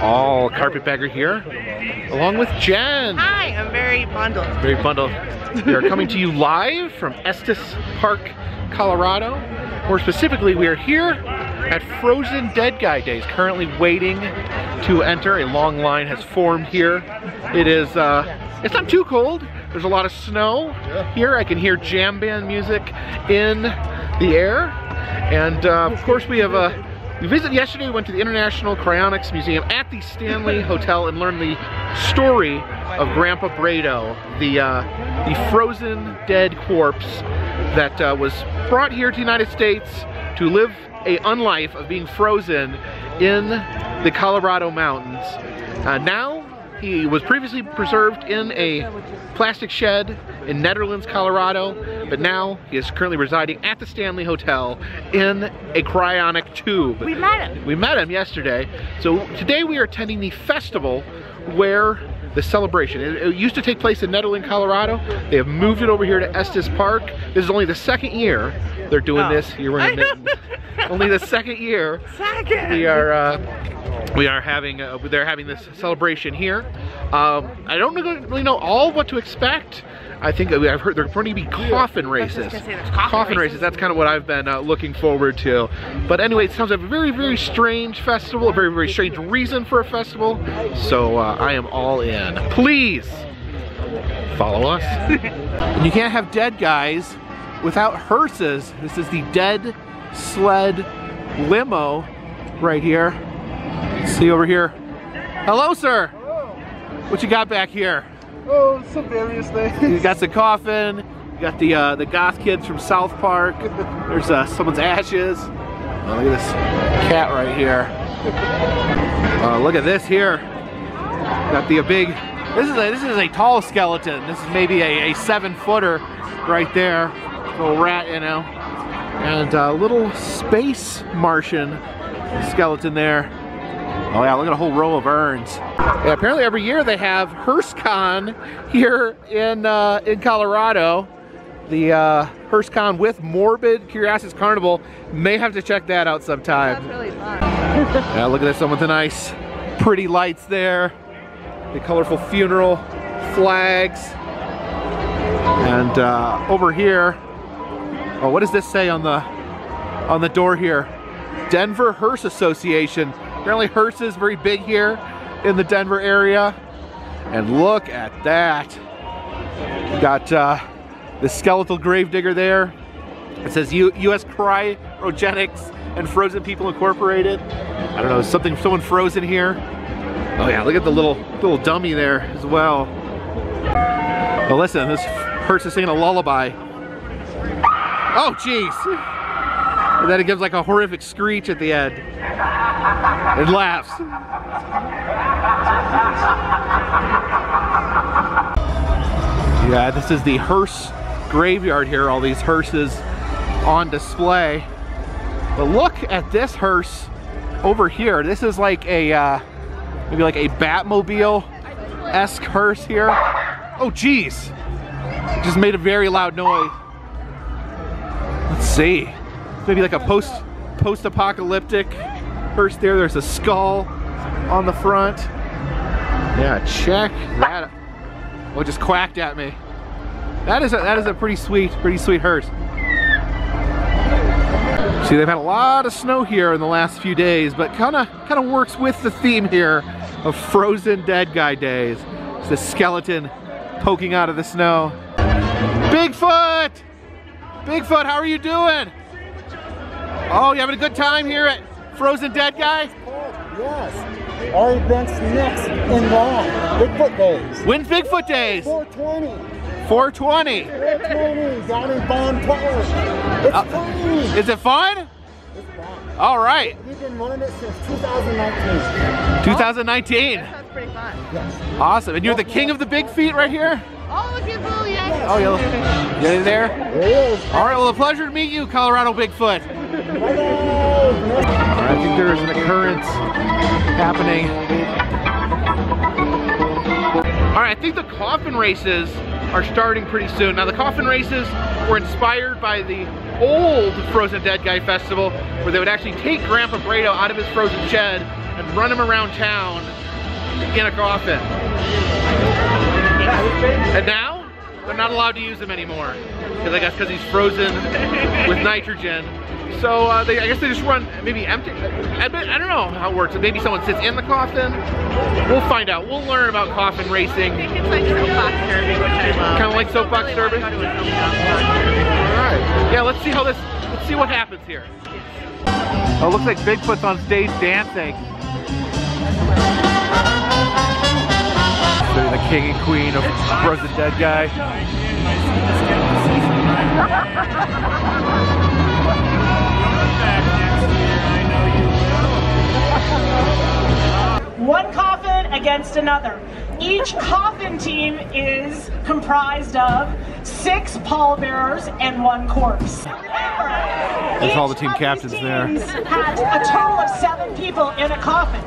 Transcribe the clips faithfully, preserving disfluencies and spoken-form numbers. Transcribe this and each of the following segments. all carpetbagger here, along with Jen. Hi, I'm very bundled. Very bundled. We are coming to you live from Estes Park, Colorado. More specifically, we are here at Frozen Dead Guy Days, currently waiting to enter. A long line has formed here. It is, uh, it's not too cold. There's a lot of snow here. I can hear jam band music in the air. And uh, of course we have a, uh, we visited yesterday, we went to the International Cryonics Museum at the Stanley Hotel and learned the story of Grandpa Bredo, the, uh, the frozen dead corpse that uh, was brought here to the United States to live a unlife of being frozen in the Colorado mountains. Uh, now, he was previously preserved in a plastic shed in Nederland, Colorado, but now he is currently residing at the Stanley Hotel in a cryonic tube. We met him. We met him yesterday. So today we are attending the festival where the celebration. It, it used to take place in Nederland, Colorado. They have moved it over here to Estes Park. This is only the second year they're doing oh. this. You're in only the second year. Second. We are. Uh, We are having, uh, they're having this celebration here. Um, I don't really know all what to expect. I think I've heard there's going to be coffin races. Coffin, coffin races. races, that's kind of what I've been uh, looking forward to. But anyway, it sounds like a very, very strange festival, a very, very strange reason for a festival. So uh, I am all in. Please follow us. And you can't have dead guys without hearses. This is the dead sled limo right here. See over here. Hello, sir. Hello. What you got back here? Oh, some various things. You got the coffin. You got the uh, the goth kids from South Park. There's uh, someone's ashes. Oh, look at this cat right here. Uh, look at this here. Got the a big. This is a this is a tall skeleton. This is maybe a, a seven footer right there. Little rat, you know. And a uh, little space Martian skeleton there. Oh yeah, look at a whole row of urns. Yeah, apparently every year they have HearseCon here in uh, in Colorado. The uh, HearseCon with Morbid Curiosities Carnival. May have to check that out sometime. That's really fun. Yeah, look at this one with the nice pretty lights there. The colorful funeral flags. And uh, over here, oh, what does this say on the on the door here? Denver Hearse Association. Apparently hearse is very big here in the Denver area. And look at that. Got uh, the skeletal gravedigger there. It says U S Cryogenics and Frozen People Incorporated. I don't know, something, someone frozen here. Oh yeah, look at the little little dummy there as well. But listen, this hearse is singing a lullaby. Oh jeez. And then it gives like a horrific screech at the end. It laughs. Yeah, this is the hearse graveyard here. All these hearses on display. But look at this hearse over here. This is like a, uh, maybe like a Batmobile-esque hearse here. Oh, geez. It just made a very loud noise. Let's see. Maybe like a post post-apocalyptic hearse there. There's a skull on the front. Yeah, check that out. Oh, it just quacked at me. That is a, that is a pretty sweet, pretty sweet hearse. See, they've had a lot of snow here in the last few days, but kind of kind of works with the theme here of Frozen Dead Guy Days. It's the skeleton poking out of the snow. Bigfoot! Bigfoot, how are you doing? Oh, you having a good time here at Frozen Dead Guy? Yes. Our event's next in long. Bigfoot Days. When's Bigfoot Days? four twenty. four twenty. four twenty down in Bond Park. It's uh, fun. Is it fun? It's fun. All right. We've been running it since two thousand nineteen. two thousand nineteen. That sounds pretty fun. Yes. Awesome. And you're the king of the big feet right here? Oh, look at Boo, yeah. Oh, yeah. Get in there? There is. All right, well, a pleasure to meet you, Colorado Bigfoot. I think there is an occurrence happening. All right, I think the coffin races are starting pretty soon. Now the coffin races were inspired by the old Frozen Dead Guy Festival, where they would actually take Grandpa Bredo out of his frozen shed and run him around town in a coffin. And now, they're not allowed to use him anymore. Because I guess because he's frozen with nitrogen. So uh, they, I guess they just run maybe empty. I don't know how it works. Maybe someone sits in the coffin. We'll find out. We'll learn about coffin racing. I think it's like soapbox derby, which I love. Kind of like soapbox derby. All right. Yeah. Let's see how this. Let's see what happens here. Oh, looks like Bigfoot's on stage dancing. They're the king and queen of Frozen Dead Guy. One coffin against another. Each coffin team is comprised of six pallbearers and one corpse. There's all the team captains there. Had a total of seven people in a coffin.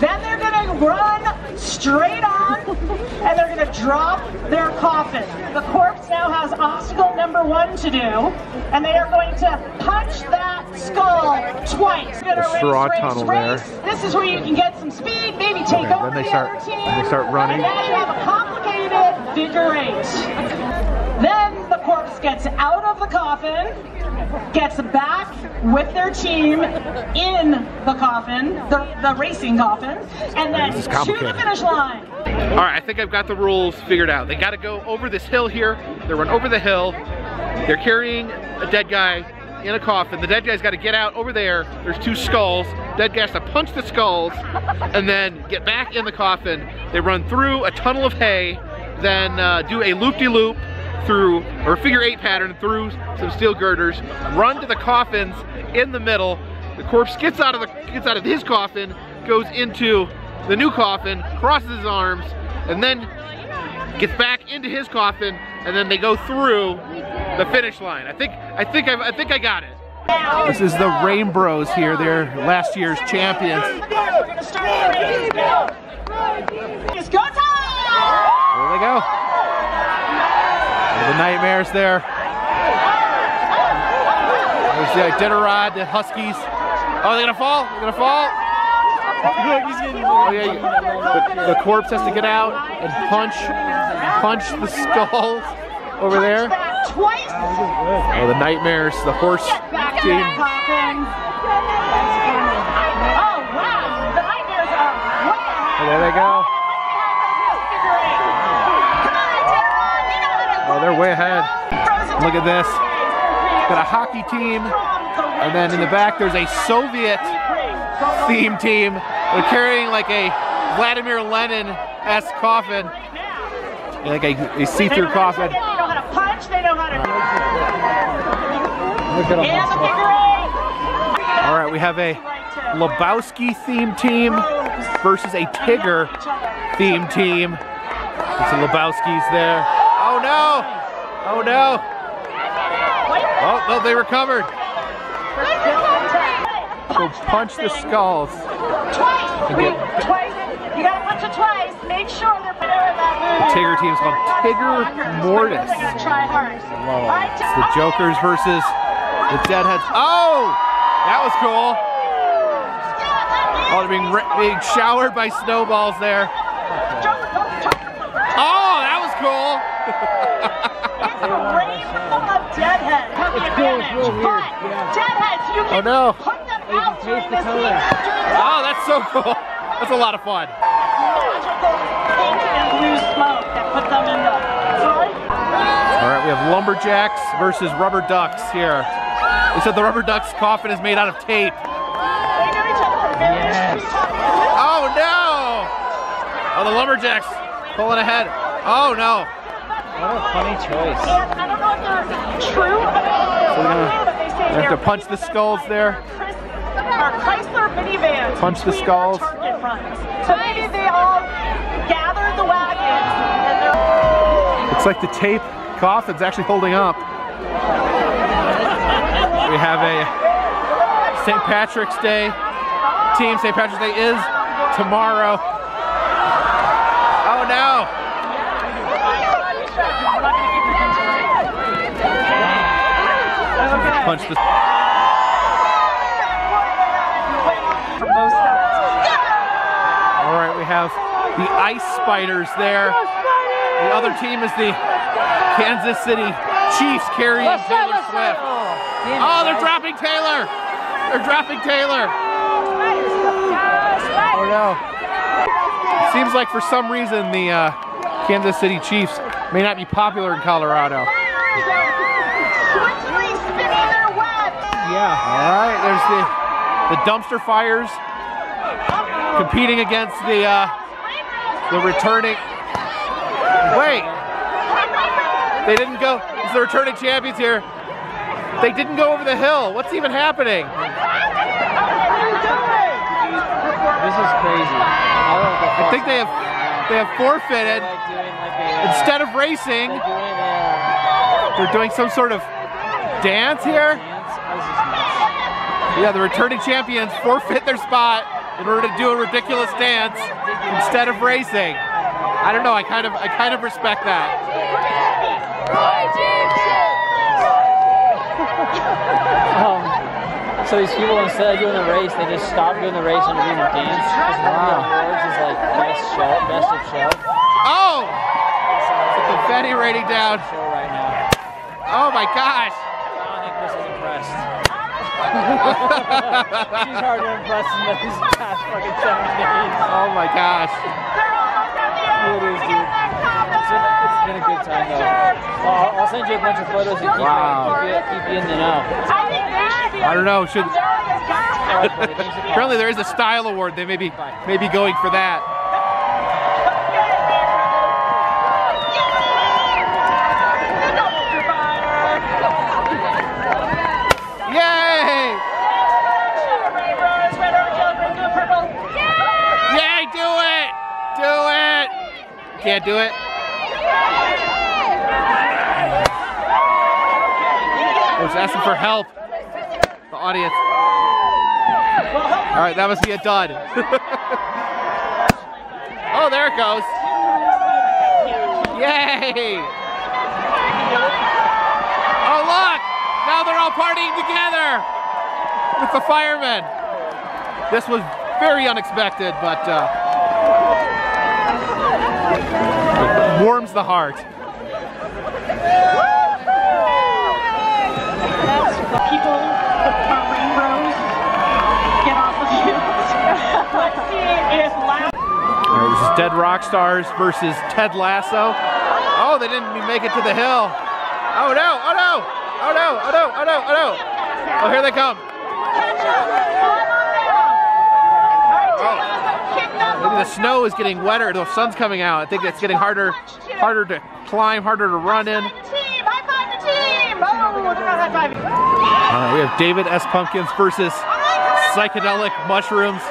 Then they're going to run straight on, and they're going to drop their coffin. The corpse now has obstacle number one to do, and they are going to punch that skull twice. They're going to straw race, tunnel race, race. There. This is where you can get some speed, maybe take okay, over then they the start, other team. Then they start running. And now you have a complicated figure eight. Then the corpse gets out of the coffin, gets back with their team in the coffin, the, the racing coffin, and then to the finish line. All right, I think I've got the rules figured out. They got to go over this hill here. They run over the hill. They're carrying a dead guy in a coffin. The dead guy's got to get out over there. There's two skulls. Dead guy has to punch the skulls and then get back in the coffin. They run through a tunnel of hay, then uh, do a loop-de-loop -loop through, or figure eight pattern through some steel girders, run to the coffins in the middle. The corpse gets out of, the, gets out of his coffin, goes into the new coffin, crosses his arms, and then gets back into his coffin, and then they go through the finish line. I think I think I've, I think I got it. This is the Rainbros here. They're last year's champions. It's go time! There they go. There's the nightmares there. There's the Iditarod, the Huskies. Oh, they're gonna fall. They're gonna fall. Oh, yeah. the, the corpse has to get out and punch, punch the skulls over there. Twice. Oh, the nightmares, the horse back team. Oh, wow, the nightmares are way ahead. And there they go. Oh, they're way ahead. Look at this. Got a hockey team. And then in the back, there's a Soviet theme team. They're carrying like a Vladimir Lenin-esque coffin. Like a, a see-through coffin. They know how to do it. Look at all that. All right, we have a Lebowski-themed team versus a Tigger-themed team. It's the Lebowskis there. Oh, no. Oh, no. Oh, no, they recovered. So punch the skulls. Twice. You gotta punch it twice. Make sure they're better at that move. The Tigger team's called Tigger Mortis. It's the Jokers versus the Deadheads. Oh! That was cool. Oh, they're being, being showered by snowballs there. Oh, that was cool. It's a rainbow of Deadheads. But Deadheads, you can put them out during this heat. Oh, that's so cool. That's a lot of fun. Alright, we have Lumberjacks versus Rubber Ducks here. They said the Rubber Ducks coffin is made out of tape. Yes. Oh no! Oh, the Lumberjacks pulling ahead. Oh no. What a funny choice. I don't know if they're true, but they say they have to punch the skulls there. Our Chrysler minivans. Punch the skulls. So maybe they all gathered the wagons. Looks like the tape coffin's actually holding up. We have a Saint Patrick's Day team. Saint Patrick's Day is tomorrow. Oh no! Okay. punch the... All right, we have the ice spiders there. The other team is the Kansas City Chiefs carrying Taylor Swift. Oh, they're dropping Taylor. They're dropping Taylor. Oh, no. Seems like for some reason the uh, Kansas City Chiefs may not be popular in Colorado. Yeah. All right. There's the the dumpster fires competing against the uh, the returning. Wait. They didn't go. It's the returning champions here. They didn't go over the hill. What's even happening? This is crazy. I think they have they have forfeited. Instead of racing, they're doing some sort of dance here. Yeah, the returning champions forfeit their spot in order to do a ridiculous dance instead of racing. I don't know. I kind of I kind of respect that. um. So these people, instead of doing the race, they just stopped doing the race and doing the dance. Wow. Is like best show, best of show. Oh! The confetti raining down. Right now. Oh my gosh! I don't think Chris is impressed. She's hard to impress in those past fucking seven days. Oh my gosh. It is, dude. It's been, it's been a good time though. I'll, I'll send you a bunch of photos and keep, wow. you, keep you in the know. I don't know. Should apparently there is a style award. They may be maybe going for that. Yay! Yay! Do it! Do it! Can't do it. I was asking for help. Audience. Alright, that must be a dud. Oh, there it goes. Yay! Oh, look! Now they're all partying together with the firemen. This was very unexpected, but uh, warms the heart. That's the people. Right, this is Dead Rock Stars versus Ted Lasso. Oh, they didn't even make it to the hill. Oh no, oh no, oh no, oh no, oh no, oh no. Oh, here they come. Oh. The snow is getting wetter, the sun's coming out. I think it's getting harder, harder to climb, harder to run in. Uh, we have David S. Pumpkins versus psychedelic mushrooms.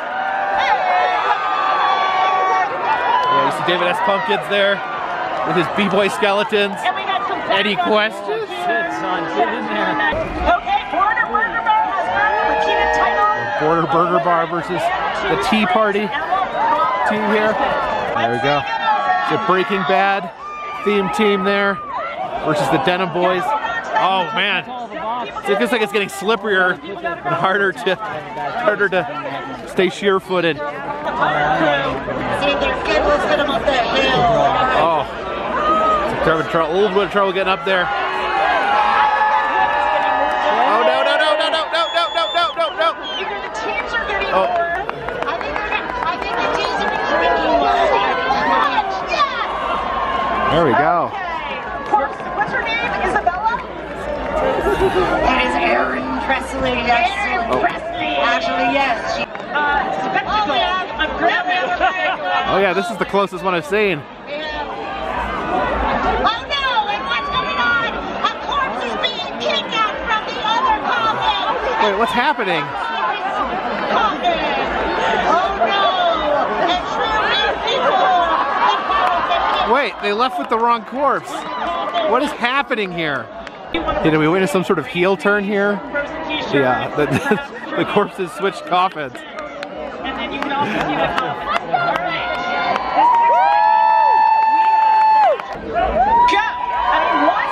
David S. Pumpkins there with his B-boy skeletons. And we got any questions? Oh, shit, son. Get in there. Okay, Border Burger Bar has got a repeated title. Border Burger Bar versus the Tea Party team here. There we go. The Breaking Bad theme team there versus the Denim Boys. Oh man, it looks like it's getting slipperier and harder to harder to stay sheer-footed. Oh, they're having trouble, a little bit of trouble getting up there. Oh no no no no no no no no no no no! Either the teams are getting more. I think they're getting. I think the teams are getting more. There we go. What's her name? Isabella? That is Erin Presley. Erin Presley. Actually, yes. She. Oh yeah, this is the closest one I've seen. Yeah. Oh no, and what's going on? A corpse is being kidnapped from the other coffin. Wait, what's happening? Coffin. Oh no, the truly people. Wait, they left with the wrong corpse. What is happening here? Did we witness some sort of heel turn here? Yeah, the, the, the corpses switched coffins.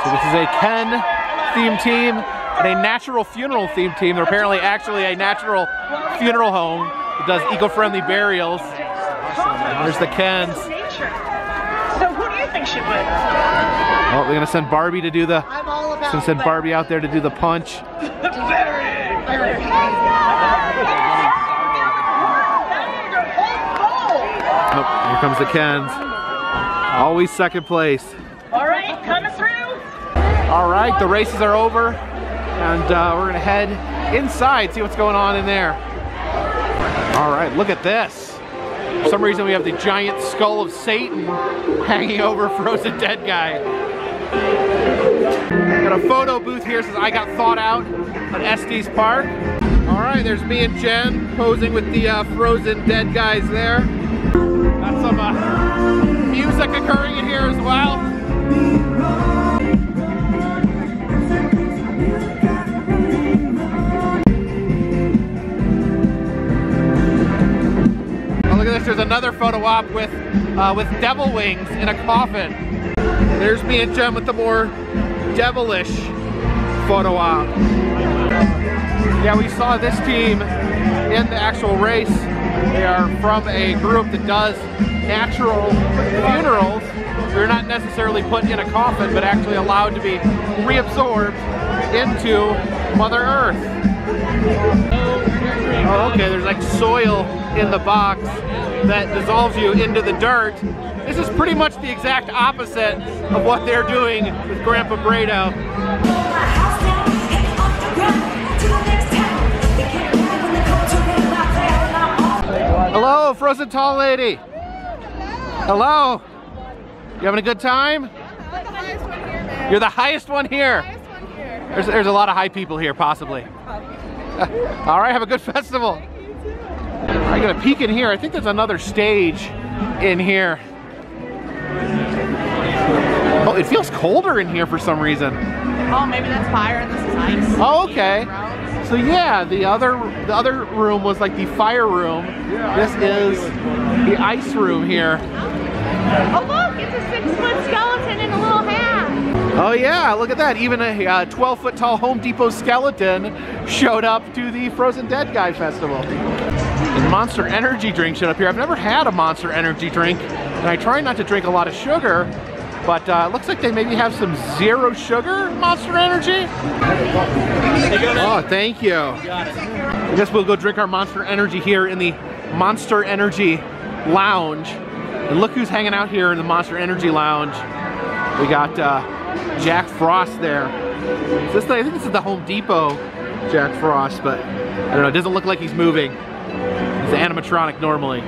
So this is a Ken theme team and a natural funeral themed team. They're apparently actually a natural funeral home that does eco-friendly burials. There's the Kens. So who do you think should win? Oh, they're gonna send Barbie to do the. I'm all about. Gonna send Barbie out there to do the punch. Nope, here comes the Kens. Always second place. All right, coming through. All right, the races are over, and uh, we're gonna head inside, see what's going on in there. All right, look at this. For some reason, we have the giant skull of Satan hanging over Frozen Dead Guy. Got a photo booth here since I got thawed out at Estes Park. All right, there's me and Jen posing with the uh, Frozen Dead Guys there. Got some uh, music occurring in here as well. Oh, look at this, there's another photo op with, uh, with devil wings in a coffin. There's me and Jen with the more devilish photo op. Yeah, we saw this team in the actual race. They are from a group that does natural funerals. They're not necessarily put in a coffin, but actually allowed to be reabsorbed into Mother Earth. Oh, okay, there's like soil in the box that dissolves you into the dirt. This is pretty much the exact opposite of what they're doing with Grandpa Bredo. Hello, Frozen Tall Lady. Hello. Hello. You having a good time? Yeah, I'm the highest one here, man. You're the highest one here. Highest one here. There's, there's a lot of high people here, possibly. All right, have a good festival. Thank you too. I got a peek in here. I think there's another stage in here. Oh, it feels colder in here for some reason. Oh, maybe that's fire and this is ice. Oh, okay. So yeah, the other the other room was like the fire room. This is the ice room here. Oh look, it's a six-foot skeleton in a little hat. Oh yeah, look at that. Even a uh, twelve-foot tall Home Depot skeleton showed up to the Frozen Dead Guy Festival. And Monster Energy drink showed up here. I've never had a Monster Energy drink, and I try not to drink a lot of sugar. But uh, looks like they maybe have some zero sugar Monster Energy. Oh, thank you. I guess we'll go drink our Monster Energy here in the Monster Energy Lounge. And look who's hanging out here in the Monster Energy Lounge. We got uh, Jack Frost there. Is this the, I think this is the Home Depot Jack Frost, but I don't know. It doesn't look like he's moving. It's animatronic normally.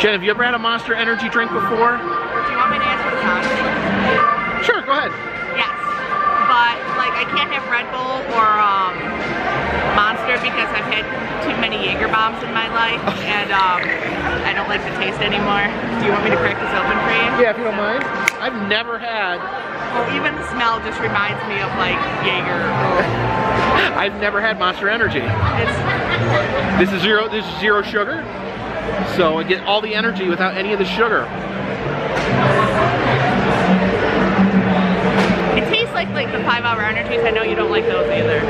Jen, have you ever had a Monster Energy drink before? Do you want me to answer the question? Sure, go ahead. Yes, but like I can't have Red Bull or um, Monster because I've had too many Jaeger bombs in my life and um, I don't like the taste anymore. Do you want me to crack this open for you? Yeah, if you don't mind. I've never had. Well, even the smell just reminds me of like Jaeger. I've never had Monster Energy. It's... This is zero. This is zero sugar. So I get all the energy without any of the sugar. It tastes like like the five hour energies. I know you don't like those either.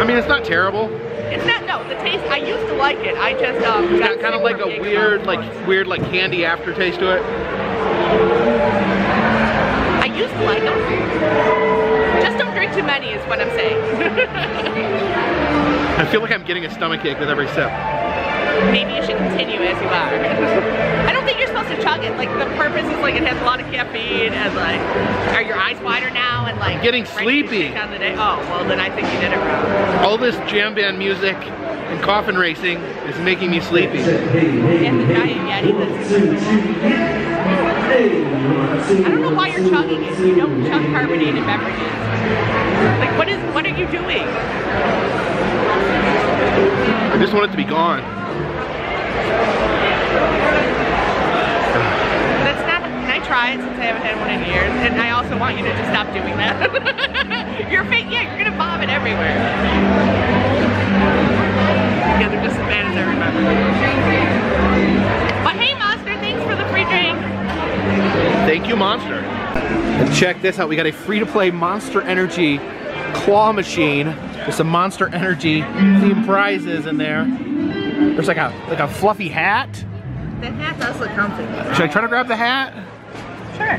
I mean, it's not terrible. It's not. No, the taste. I used to like it. I just um. It's got kind of like a weird, like weird, like candy aftertaste to it. I used to like them. Just don't drink too many, is what I'm saying. I feel like I'm getting a stomachache with every sip. Maybe you should continue as you are. I don't think you're supposed to chug it. Like the purpose is like it has a lot of caffeine and like, are your eyes wider now and like I'm getting sleepy on the day? Oh well, then I think you did it wrong. All this jam band music and coffin racing is making me sleepy. And the giant yeti. I don't know why you're chugging it. You don't chug carbonated beverages. Like what is? What are you doing? I just want it to be gone. That's not, and I tried since I haven't had one in years, and I also want you to just stop doing that. You're fake, yeah, you're gonna vomit everywhere. Yeah, they're just as bad as I remember. But hey, Monster, thanks for the free drink. Thank you, Monster. And check this out, we got a free-to-play Monster Energy claw machine. There's some Monster Energy themed prizes in there. There's like a like a fluffy hat. That hat does look comfy. Should I try to grab the hat? Sure.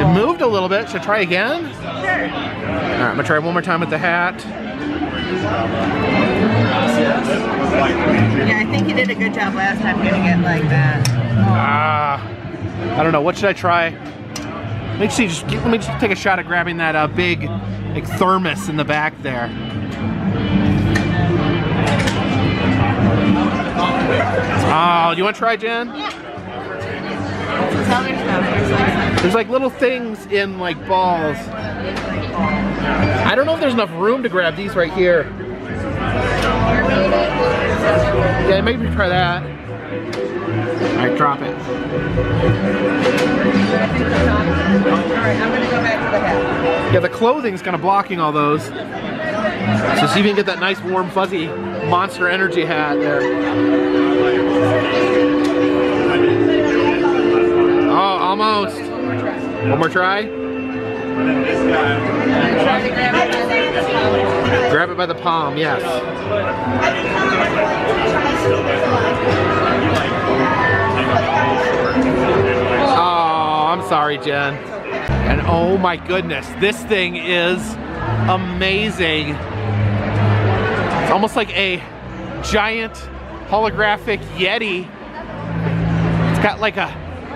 It moved a little bit. Should I try again? Sure. All right, I'm gonna try one more time with the hat. Yeah, I think you did a good job last time getting it like that. Ah, uh, I don't know. What should I try? Let me see. Just let me just take a shot at grabbing that uh, big, like, thermos in the back there. Oh, do you want to try, Jen? Yeah. There's like little things in like balls. I don't know if there's enough room to grab these right here. Yeah, maybe try that. Alright, drop it. Alright, I'm gonna go back to the hat. Yeah, the clothing's kind of blocking all those. So see if you can get that nice warm fuzzy Monster Energy hat there. Oh, almost. One more try. Grab it by the palm, yes. Oh, I'm sorry, Jen. And oh my goodness, this thing is amazing. It's almost like a giant holographic Yeti. It's got like a,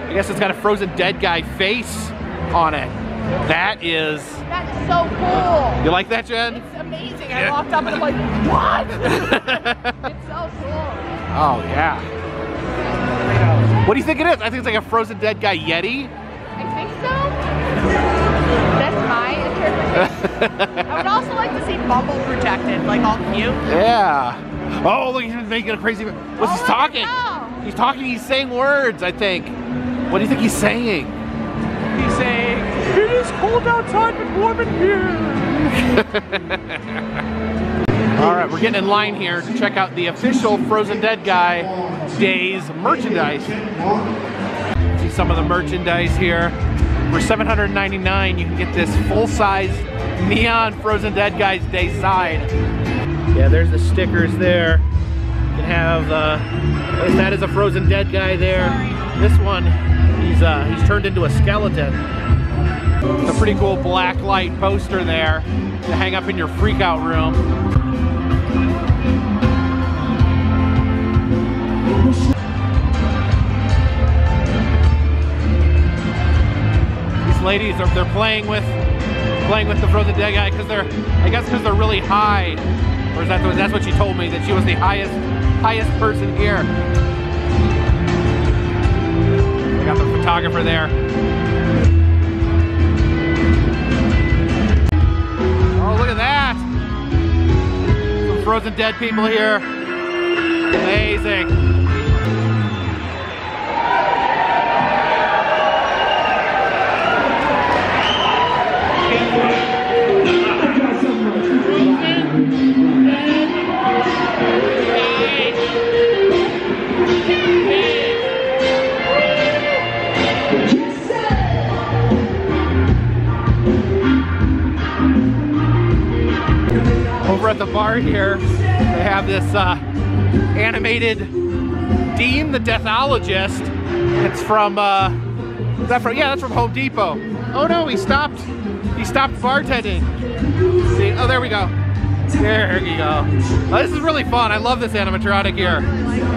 I guess it's got a Frozen Dead Guy face on it. That is... That is so cool. You like that, Jen? It's amazing. Yeah. I walked up and I'm like, what? It's so cool. Oh, yeah. What do you think it is? I think it's like a Frozen Dead Guy Yeti. I think so. That's my interpretation. I would also like to see Bumble protected, like all cute. Yeah. Oh, look, he's making a crazy... What's he talking? He's talking, he's saying words, I think. What do you think he's saying? He's saying, it is cold outside, but warm in here. All right, we're getting in line here to check out the official Frozen Dead Guy Days merchandise. See some of the merchandise here. For seven hundred ninety-nine dollars, you can get this full-size neon Frozen Dead Guys Day sign. Yeah, there's the stickers there. You can have, uh, that is a Frozen Dead Guy there. This one, he's, uh, he's turned into a skeleton. It's a pretty cool black light poster there to hang up in your freakout room. Ladies, are, they're playing with playing with the Frozen Dead Guy because they're, I guess because they're really high. Or is that, the, that's what she told me, that she was the highest, highest person here. I got the photographer there. Oh, look at that. Some Frozen Dead people here. Amazing. Over at the bar here, they have this uh, animated Dean the Deathologist. It's from, uh, is that from, yeah, that's from Home Depot. Oh no, he stopped, he stopped bartending. See, oh, there we go. There you go. Oh, this is really fun. I love this animatronic here.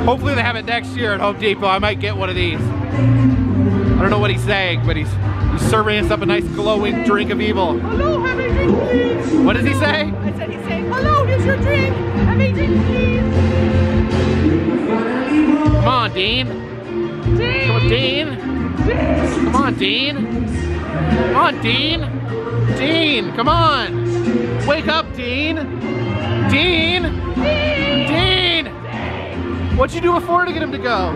Hopefully they have it next year at Home Depot. I might get one of these. I don't know what he's saying, but he's, he's serving us up a nice glowing drink of evil. Hello, have a drink, please. What does he say? I said he's saying, hello, here's your drink. Have a drink, please. Come on, Dean. Dean. Come on, Dean. Dean. Come on, Dean. Come on, Dean. Dean, come on. Wake up, Dean. Dean. Dean. Dean. Dean. What'd you do before to get him to go?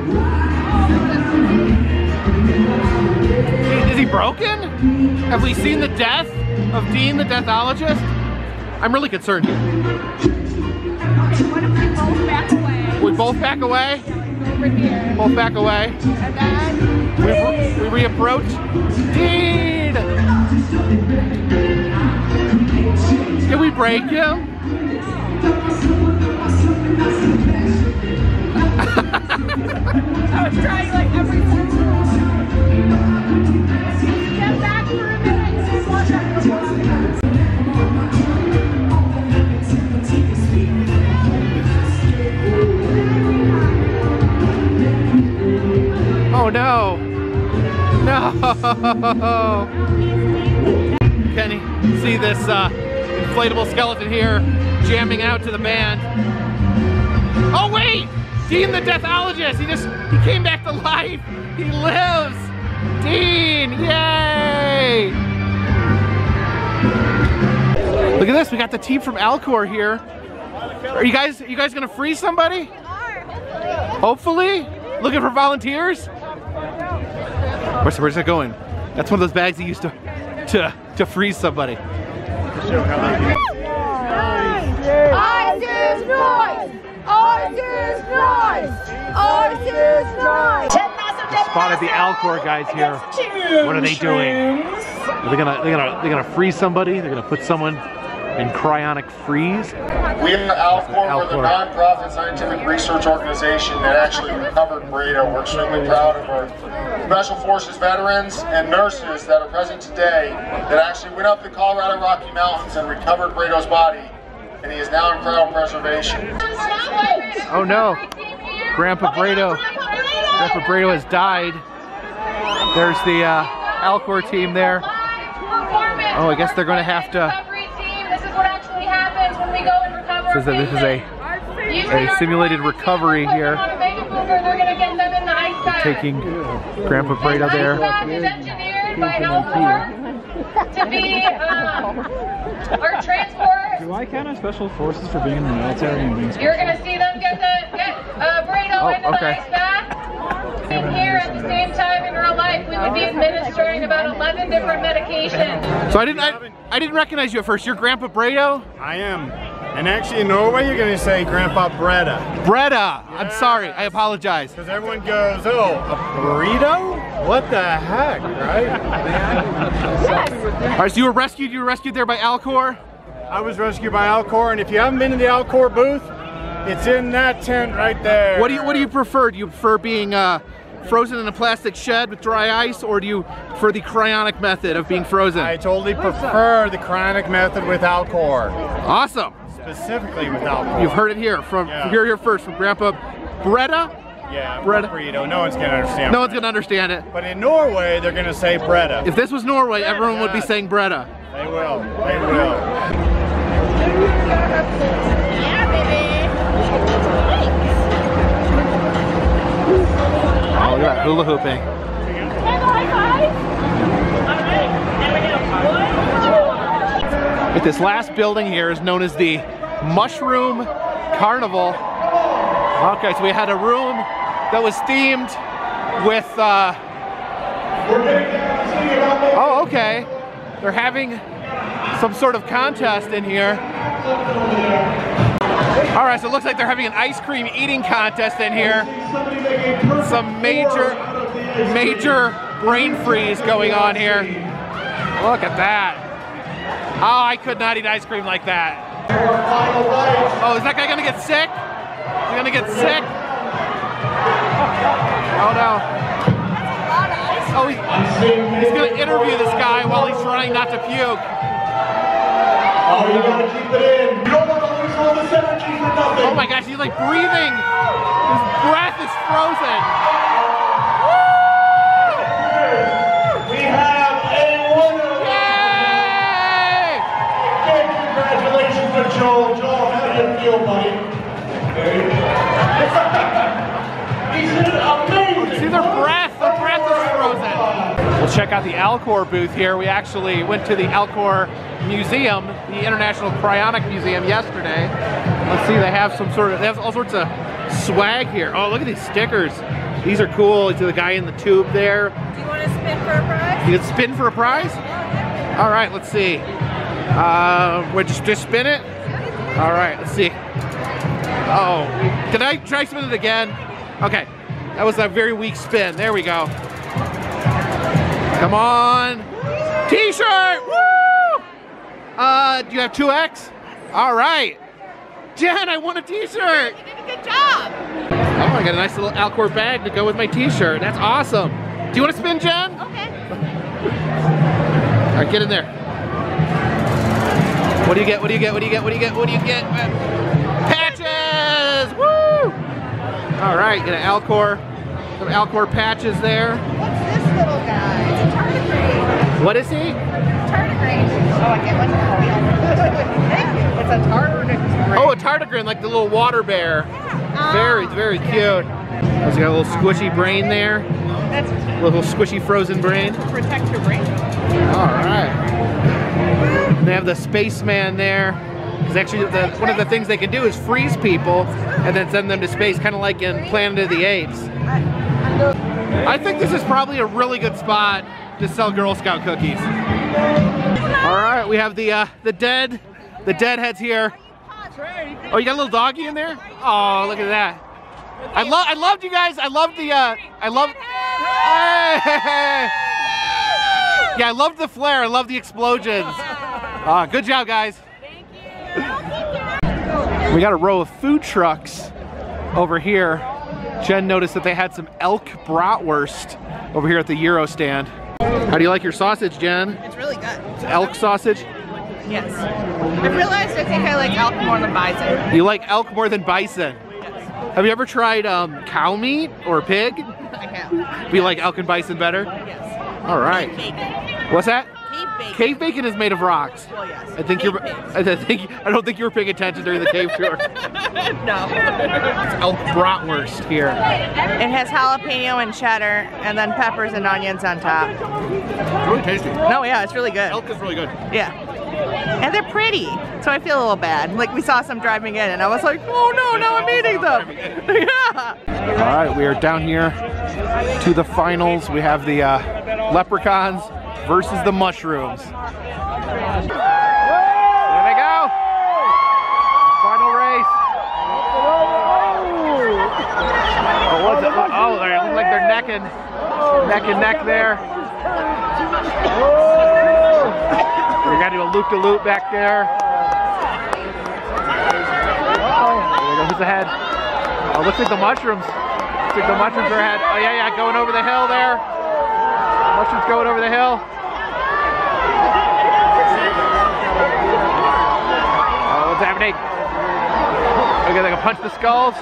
Is he broken? Have we seen the death of Dean the Deathologist? I'm really concerned. Okay, what if we both back away? We both back away? over here. Pull back away. And then we, re we reapproach. Dean! Did we break you? I was trying like every time. Get back for a minute and watch out for a minute. Oh no! No! Can you see this uh, inflatable skeleton here jamming out to the band? Oh wait! Dean the Deathologist! He just, he came back to life! He lives! Dean! Yay! Look at this, we got the team from Alcor here. Are you guys, are you guys gonna free somebody? We are, hopefully. Hopefully? Looking for volunteers? Where's, where's that going? That's one of those bags that used to, to, to freeze somebody. Ours is noise! Ours is noise! Ours is noise! Spotted the Alcor guys here. What are they doing? Are they gonna, they're gonna, they're gonna freeze somebody? They're gonna put someone in cryonic freeze? We are Alcor, we're the non-profit scientific research organization that actually recovered Bredo. We're extremely proud of our Special Forces veterans and nurses that are present today that actually went up the Colorado Rocky Mountains and recovered Bredo's body, and he is now in cryo preservation. Oh no, Grandpa Bredo, Grandpa Bredo has died. There's the uh, Alcor team there. Oh, I guess they're gonna have to... This is a, this is a, a simulated recovery here. They're taking Grandpa Bredo there. To be um, our transport. Do I count on Special Forces for being in the military and being special? You're gonna see them get the get uh, Bredo oh, in the okay. ice bath. And here at the same time in real life, we would be administering about eleven different medications. So I didn't I, I didn't recognize you at first. You're Grandpa Bredo? I am. And actually in Norway, you're gonna say Grandpa Breda. Breda. Yes. I'm sorry. I apologize. Because everyone goes, oh, a burrito? What the heck, right? Yes. All right, so you were rescued. You were rescued there by Alcor. I was rescued by Alcor, and if you haven't been to the Alcor booth, it's in that tent right there. What do you What do you prefer? Do you prefer being uh, frozen in a plastic shed with dry ice, or do you prefer the cryonic method of being frozen? I totally prefer the cryonic method with Alcor. Awesome. Specifically with Alcor. You've heard it here from yeah. here here first from Grandpa Bredo. Yeah, burrito. No one's gonna understand. No one's gonna understand it. But in Norway, they're gonna say Breda. If this was Norway, everyone yeah. would be saying Breda. They will. They will. Yeah, baby. Oh, look at that hula hooping. But this last building here is known as the Mushroom Carnival. Okay, so we had a room that was themed with, uh, oh, okay. They're having some sort of contest in here. All right, so it looks like they're having an ice cream eating contest in here. Some major, major brain freeze going on here. Look at that. Oh, I could not eat ice cream like that. Oh, is that guy gonna get sick? You're gonna get sick. Oh no. Oh, he's, he's gonna interview this guy while he's trying not to puke. Oh, you gotta keep it in. You don't want to lose all this energy for nothing. Oh my gosh, he's like breathing. His breath is frozen. Woo! We have a winner. Yay! Okay, congratulations to Joel. Joel, how did it feel, buddy? See their breath, their breath is frozen. We'll check out the Alcor booth here. We actually went to the Alcor Museum, the International Cryonic Museum yesterday. Let's see, they have some sort of, they have all sorts of swag here. Oh, look at these stickers. These are cool. You see the guy in the tube there. Do you want to spin for a prize? You can spin for a prize? All right, let's see. Uh, we'll just, just spin it? All right, let's see. Oh, can I try spin it again? Okay, that was a very weak spin. There we go. Come on. T-shirt, woo! Uh, do you have two X? All right. Jen, I want a T-shirt. You did a good job. Oh, I got a nice little Alcor bag to go with my T-shirt. That's awesome. Do you want to spin, Jen? Okay. All right, get in there. What do you get? What do you get? What do you get? What do you get? What do you get? Patches! Woo! All right, get an Alcor, some Alcor patches there. What's this little guy? It's a tardigrade. What is he? Tardigrade. Oh, I get one. Thank you. It's a tardigrade. Oh, a tardigrade, like the little water bear. Yeah. Very, very cute. It's got a little squishy brain there. That's a little squishy frozen brain. To protect your brain. All right. They have the spaceman there. Because actually, the, one of the things they can do is freeze people and then send them to space, kind of like in Planet of the Apes. I think this is probably a really good spot to sell Girl Scout cookies. All right, we have the uh, the dead, the deadheads here. Oh, you got a little doggy in there? Oh, look at that! I love, I loved you guys. I loved the, uh, I loved. Hey! Yeah, I loved the flare. I loved the explosions. Ah, good job, guys. Thank you. We got a row of food trucks over here. Jen noticed that they had some elk bratwurst over here at the Euro stand. How do you like your sausage, Jen? It's really good. It's elk sausage? Yes. I realized I think I like elk more than bison. You like elk more than bison? Yes. Have you ever tried um, cow meat or pig? I have. Do you like elk and bison better? Yes. All right. What's that? Bacon. Cave bacon is made of rocks. Well, yes. I think cave you're. I think I don't think you were paying attention during the cave tour. No. It's elk bratwurst here. It has jalapeno and cheddar, and then peppers and onions on top. It's really tasty. No, yeah, it's really good. Elk is really good. Yeah. And they're pretty, so I feel a little bad. Like we saw some driving in, and I was like, oh no, now I'm eating them. Yeah. All right, we are down here to the finals. We have the uh, leprechauns versus the mushrooms. There they go. Final race. Oh, what's it? Oh, they look like they're neck and neck and neck there. We got to do a loop to loop back there. There we go. Who's ahead? Oh, looks like the mushrooms. Looks like the mushrooms are ahead. Oh yeah, yeah, going over the hill there. Mushrooms going over the hill. Oh, what's happening? Okay, they can punch the skulls.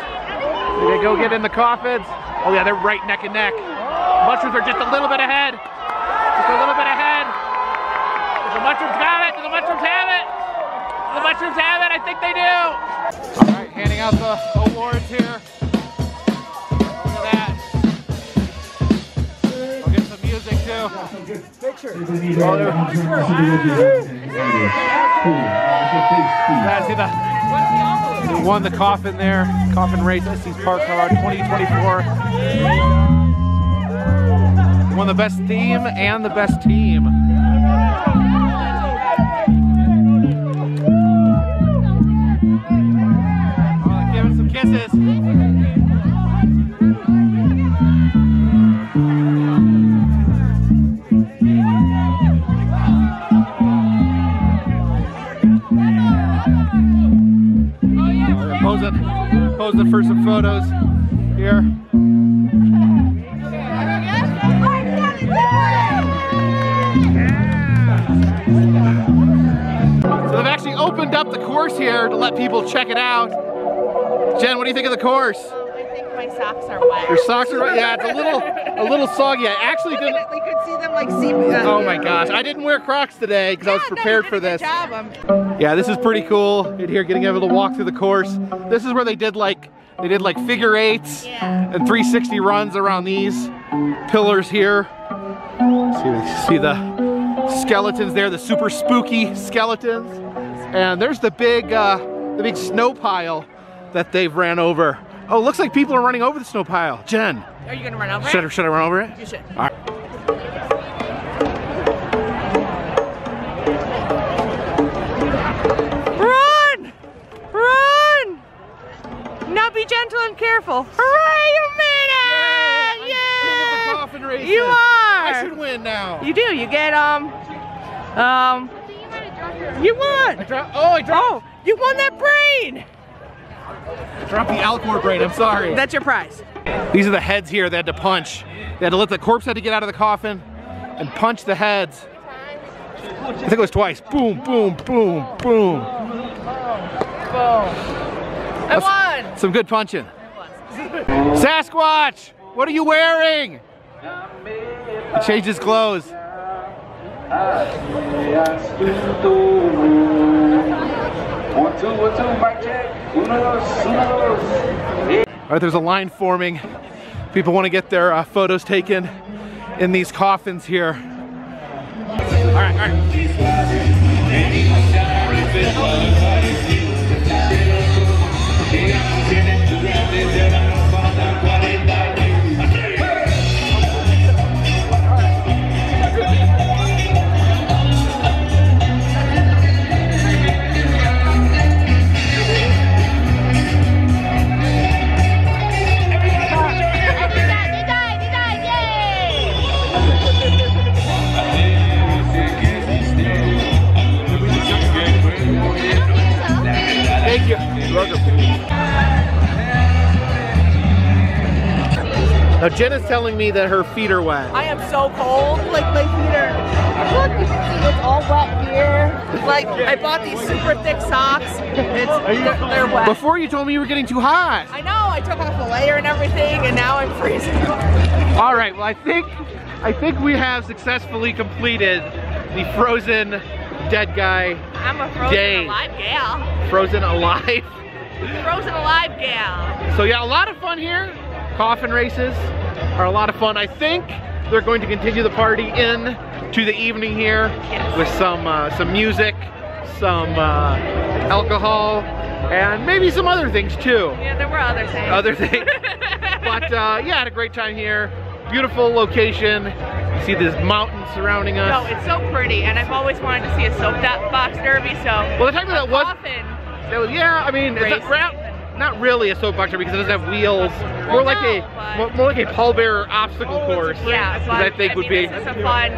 They go get in the coffins. Oh yeah, they're right neck and neck. Mushrooms are just a little bit ahead. Just a little bit ahead. The mushrooms got it. The mushrooms have it. The mushrooms have it. I think they do. All right, handing out the awards here. Picture. Oh, yeah, see the, won the coffin there. Coffin race, Estes Park, Colorado, twenty twenty-four. Won the best theme and the best team. Oh, give him some kisses. Posing for some photos here. Yeah. So they've actually opened up the course here to let people check it out. Jen, what do you think of the course? Um, I think my socks are wet. Your socks are wet? Yeah, it's a little, a little soggy. I actually didn't. We could see them like seep. Oh my gosh! I didn't wear Crocs today because yeah, I was prepared no, for this. Yeah, this is pretty cool. In here, getting able to walk through the course. This is where they did like they did like figure eights yeah. and three sixty runs around these pillars here. See, see the skeletons there, the super spooky skeletons, and there's the big uh, the big snow pile that they've ran over. Oh, looks like people are running over the snow pile. Jen, are you gonna run over should it? I, should I run over it? You should. All right. Run! Run! Now be gentle and careful. Hooray, you made it! You are! I should win now. You do. You get, um... Um... You won! I dropped, oh, I dropped! Oh, you won that brain! I dropped the Alcor brain, I'm sorry. That's your prize. These are the heads here they had to punch. They had to let the corpse had to get out of the coffin and punch the heads. I think it was twice. Boom, boom, boom, boom. I won! Some good punching. Sasquatch! What are you wearing? He changed his clothes. Alright, there's a line forming. People want to get their uh, photos taken in these coffins here. Alright, alright. Now Jen is telling me that her feet are wet. I am so cold, like my feet are, look, it's all wet here. Like, I bought these super thick socks, it's, they're, they're wet. Before you told me you were getting too hot. I know, I took off the layer and everything, and now I'm freezing. All right, well I think, I think we have successfully completed the Frozen Dead Guy Days. I'm a Frozen Day. Alive gal. Frozen Alive? Frozen Alive gal. So yeah, a lot of fun here. Coffin races are a lot of fun. I think they're going to continue the party in to the evening here, yes, with some uh, some music, some uh, alcohol, and maybe some other things too. Yeah, there were other things. Other things. But uh, yeah, I had a great time here. Beautiful location. You see this mountain surrounding us. No, it's so pretty, and I've always wanted to see a soapbox derby. So well, the time that was, that was yeah. I mean, it's a crap. Not really a soapbox because it doesn't have wheels. Well, more like no, a more like a pallbearer obstacle course. Yeah, but I think I mean, would be it's a fun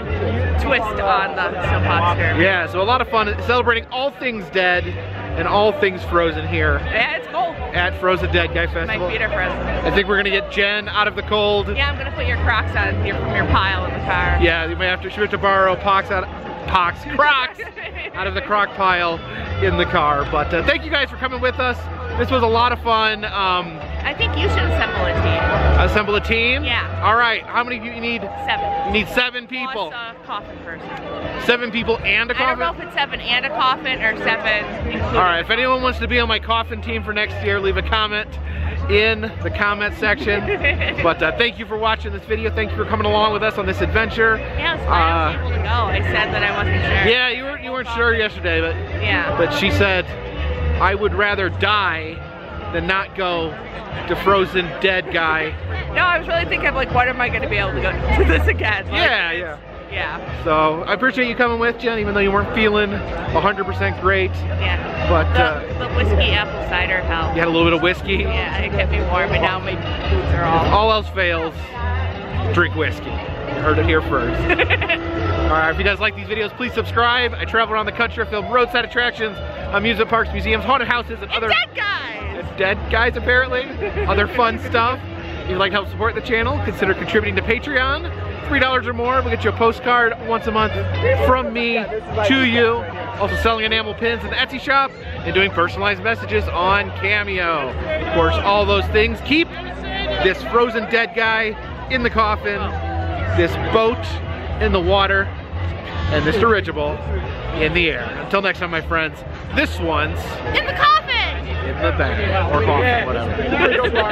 twist on the soapbox derby. Yeah, so a lot of fun celebrating all things dead and all things frozen here. Yeah, it's cold. At Frozen Dead Guy Festival. My feet are frozen. I think we're gonna get Jen out of the cold. Yeah, I'm gonna put your Crocs on here from your pile in the car. Yeah, you may have to shoot to borrow Pox out. Pox Crocs out of the Croc pile in the car. But uh, thank you guys for coming with us. This was a lot of fun. Um, I think you should assemble a team. Assemble a team? Yeah. All right. How many do you need? Seven. You need seven people. Plus a coffin person. Seven people and a coffin? I don't know if it's seven and a coffin or seven including. All right. If anyone wants to be on my coffin team for next year, leave a comment in the comment section. But uh, thank you for watching this video. Thank you for coming along with us on this adventure. Yeah, it's fine. I was able to go. I said that I wasn't sure. Yeah, you, were, you weren't sure yesterday, but yeah. But she said, I would rather die than not go to Frozen Dead Guy. No, I was really thinking, like, what am I going to be able to go to this again? Like, yeah, yeah. Yeah. So, I appreciate you coming with, Jen, even though you weren't feeling one hundred percent great. Yeah. But the, uh, the whiskey apple cider helped. You had a little bit of whiskey? Yeah, it kept me warm, and now my boots are all... All else fails, drink whiskey. You heard it here first. All right, if you guys like these videos, please subscribe. I travel around the country, I film roadside attractions, amusement parks, museums, haunted houses, and, and other dead guys. Dead guys, apparently. Other fun stuff. If you'd like to help support the channel, consider contributing to Patreon. Three dollars or more will get you a postcard once a month from me to you. Also selling enamel pins in the Etsy shop and doing personalized messages on Cameo. Of course, all those things keep this frozen dead guy in the coffin, this boat in the water, and this dirigible in the air. Until next time, my friends, this one's in the coffin! In the bag, or coffin, whatever.